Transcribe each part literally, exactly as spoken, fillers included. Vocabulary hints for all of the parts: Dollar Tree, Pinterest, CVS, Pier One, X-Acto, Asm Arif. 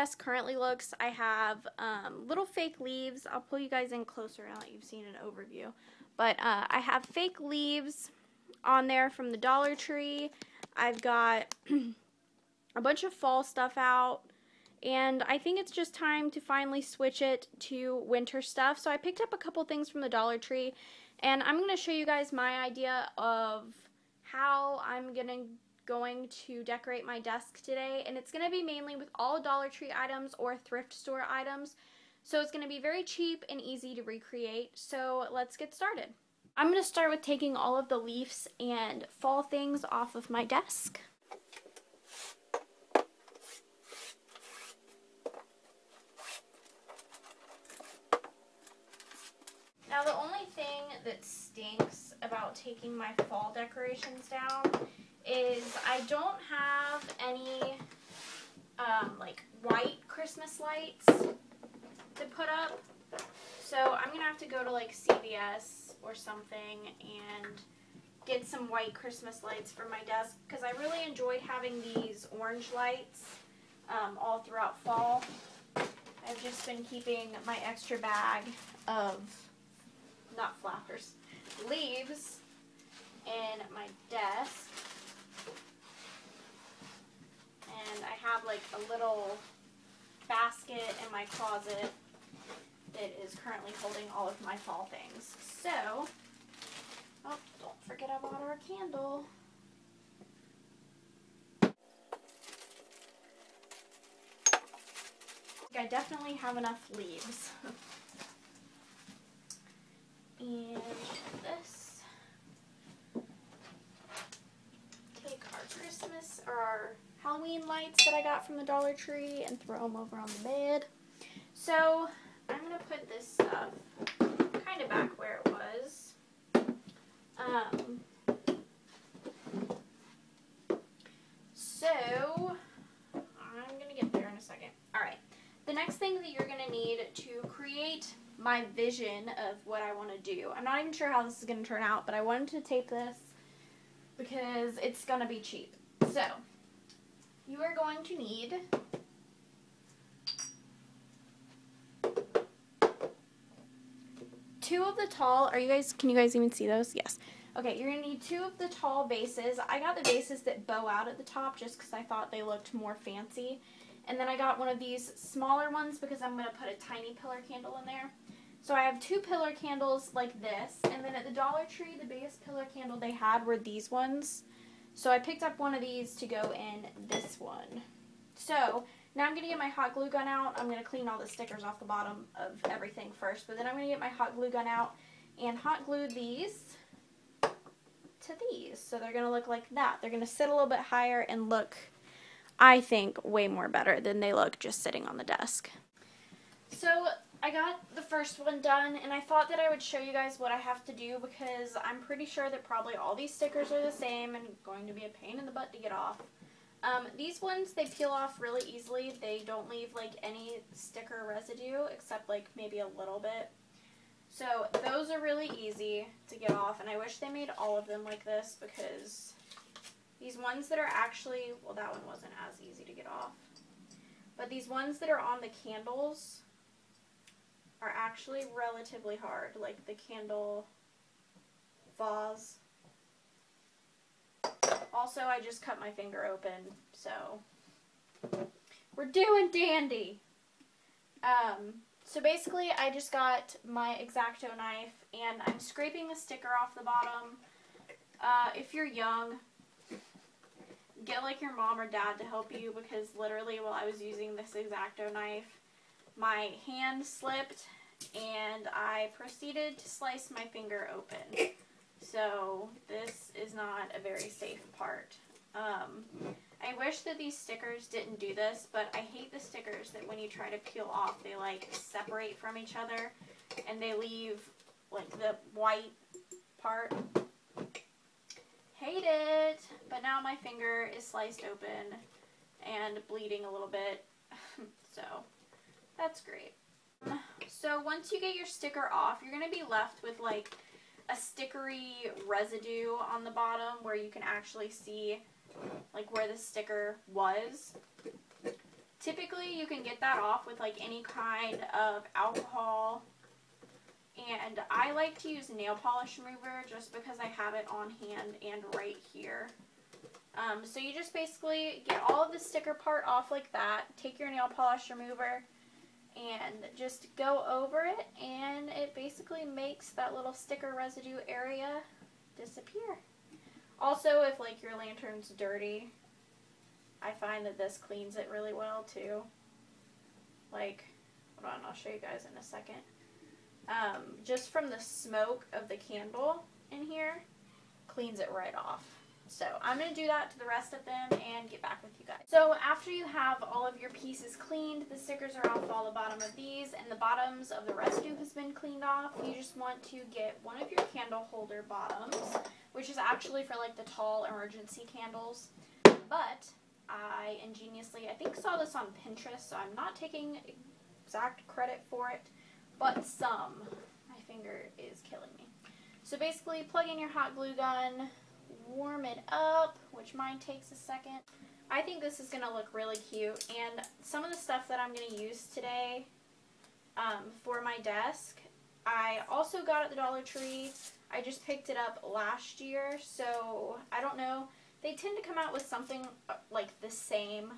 desk currently looks. I have um, little fake leaves. I'll pull you guys in closer now that you've seen an overview. But uh, I have fake leaves on there from the Dollar Tree. I've got a bunch of fall stuff out. And I think it's just time to finally switch it to winter stuff. So I picked up a couple things from the Dollar Tree. And I'm going to show you guys my idea of how I'm going to going to decorate my desk today, and it's going to be mainly with all Dollar Tree items or thrift store items, so it's going to be very cheap and easy to recreate. So let's get started. I'm going to start with taking all of the leaves and fall things off of my desk. Now the only thing that stinks about taking my fall decorations down is I don't have any um, like white Christmas lights to put up, so I'm going to have to go to like C V S or something and get some white Christmas lights for my desk, because I really enjoyed having these orange lights um, all throughout fall. I've just been keeping my extra bag of, not flowers, leaves in my desk. And I have like a little basket in my closet that is currently holding all of my fall things. So, oh, don't forget I bought our candle. I definitely have enough leaves. And this, take our Christmas or our Halloween lights that I got from the Dollar Tree and throw them over on the bed. So I'm going to put this stuff kind of back where it was. Um, so I'm going to get there in a second. Alright, the next thing that you're going to need to create my vision of what I want to do. I'm not even sure how this is going to turn out, but I wanted to tape this because it's going to be cheap. So you are going to need two of the tall, are you guys, can you guys even see those? Yes. Okay, you're going to need two of the tall bases. I got the bases that bow out at the top just because I thought they looked more fancy. And then I got one of these smaller ones because I'm going to put a tiny pillar candle in there. So I have two pillar candles like this. And then at the Dollar Tree, the biggest pillar candle they had were these ones. So I picked up one of these to go in this one. So now I'm going to get my hot glue gun out. I'm going to clean all the stickers off the bottom of everything first. But then I'm going to get my hot glue gun out and hot glue these to these. So they're going to look like that. They're going to sit a little bit higher and look, I think, way more better than they look just sitting on the desk. So I got the first one done, and I thought that I would show you guys what I have to do because I'm pretty sure that probably all these stickers are the same and going to be a pain in the butt to get off. Um, these ones, they peel off really easily. They don't leave like any sticker residue except like maybe a little bit. So those are really easy to get off, and I wish they made all of them like this because these ones that are actually, well, that one wasn't as easy to get off. But these ones that are on the candles are actually relatively hard, like the candle vase. Also, I just cut my finger open, so we're doing dandy. Um, so basically, I just got my X-Acto knife, and I'm scraping the sticker off the bottom. Uh, if you're young, get like your mom or dad to help you, because literally while I was using this X-Acto knife, my hand slipped and I proceeded to slice my finger open. So this is not a very safe part. Um, I wish that these stickers didn't do this, but I hate the stickers that when you try to peel off, they like separate from each other and they leave like the white part. Hate it! But now my finger is sliced open and bleeding a little bit. So that's great. So once you get your sticker off, you're going to be left with like a stickery residue on the bottom where you can actually see like where the sticker was. Typically, you can get that off with like any kind of alcohol. And I like to use nail polish remover just because I have it on hand and right here. Um, so you just basically get all of the sticker part off like that, take your nail polish remover, and just go over it, and it basically makes that little sticker residue area disappear. Also, if like your lantern's dirty, I find that this cleans it really well too. Like, hold on, I'll show you guys in a second. Um, just from the smoke of the candle in here, cleans it right off. So I'm going to do that to the rest of them and get back with you guys. So after you have all of your pieces cleaned, the stickers are off all the bottom of these, and the bottoms of the residue has been cleaned off. You just want to get one of your candle holder bottoms, which is actually for like the tall emergency candles. But I ingeniously, I think, saw this on Pinterest, so I'm not taking exact credit for it, but some. My finger is killing me. So basically, plug in your hot glue gun, warm it up, which mine takes a second. I think this is going to look really cute, and some of the stuff that I'm going to use today um, for my desk, I also got at the Dollar Tree. I just picked it up last year, so I don't know. They tend to come out with something like the same.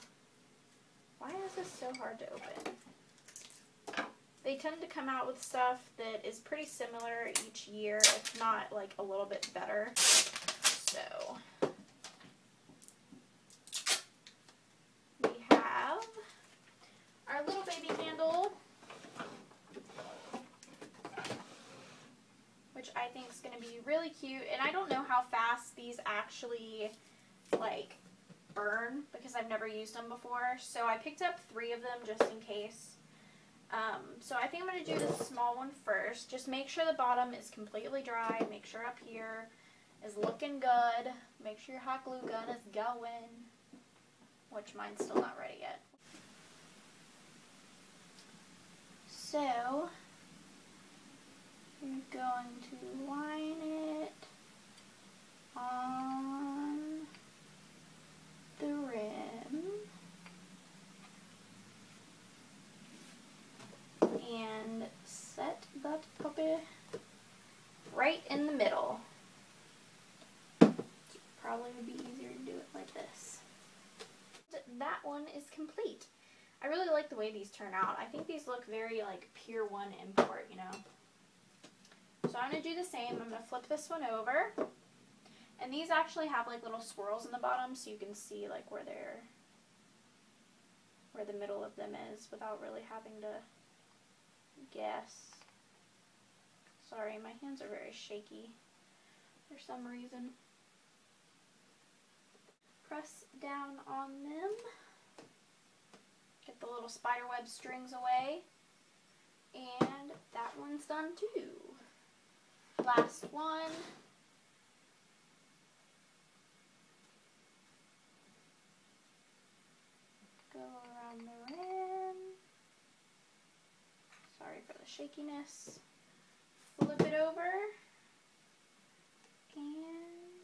Why is this so hard to open? They tend to come out with stuff that is pretty similar each year, if not like a little bit better. So, we have our little baby candle, which I think is going to be really cute. And I don't know how fast these actually, like, burn, because I've never used them before. So I picked up three of them just in case. Um, so I think I'm going to do this small one first. Just make sure the bottom is completely dry. Make sure up here is looking good. Make sure your hot glue gun is going, which mine's still not ready yet. So, I'm going to line it on the rim and set that puppy right in the middle. Probably would be easier to do it like this. That one is complete. I really like the way these turn out. I think these look very like Pier One import, you know. So I'm going to do the same. I'm going to flip this one over. And these actually have like little swirls in the bottom, so you can see like where they're, where the middle of them is without really having to guess. Sorry, my hands are very shaky for some reason. Press down on them, get the little spiderweb strings away, and that one's done too. Last one. Go around the rim. Sorry for the shakiness. Flip it over and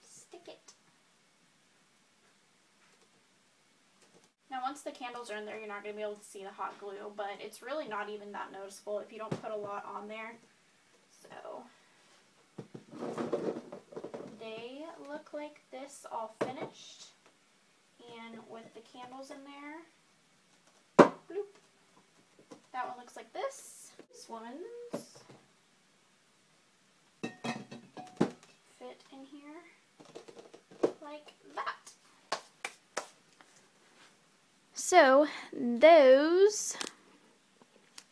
stick it. Now once the candles are in there, you're not going to be able to see the hot glue, but it's really not even that noticeable if you don't put a lot on there. So they look like this, all finished, and with the candles in there, bloop, that one looks like this. This one's fit in here like that. So those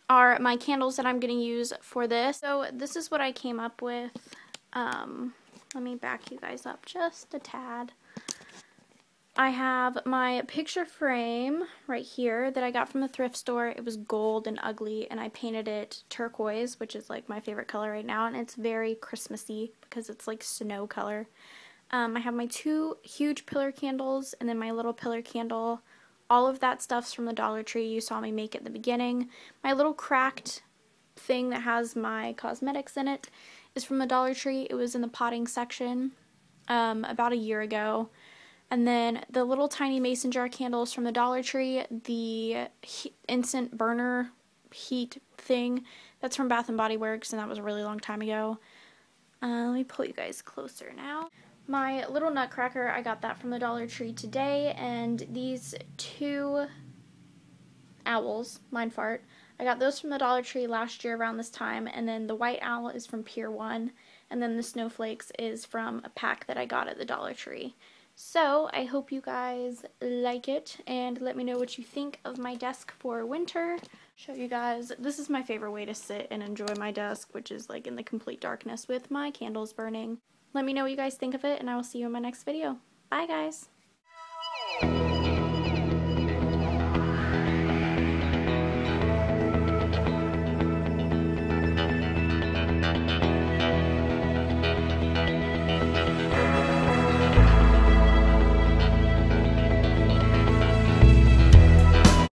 are my candles that I'm going to use for this. So this is what I came up with. Um, let me back you guys up just a tad. I have my picture frame right here that I got from the thrift store. It was gold and ugly, and I painted it turquoise, which is like my favorite color right now, and it's very Christmassy because it's like snow color. Um, I have my two huge pillar candles and then my little pillar candle. All of that stuff's from the Dollar Tree you saw me make at the beginning. My little cracked thing that has my cosmetics in it is from the Dollar Tree. It was in the potting section um, about a year ago. And then the little tiny mason jar candles from the Dollar Tree, the heat, instant burner heat thing, that's from Bath and Body Works, and that was a really long time ago. Uh, let me pull you guys closer now. My little nutcracker, I got that from the Dollar Tree today, and these two owls, mind fart, I got those from the Dollar Tree last year around this time, and then the white owl is from Pier One, and then the snowflakes is from a pack that I got at the Dollar Tree. So, I hope you guys like it, and let me know what you think of my desk for winter. Show you guys, this is my favorite way to sit and enjoy my desk, which is like in the complete darkness with my candles burning. Let me know what you guys think of it, and I will see you in my next video. Bye, guys!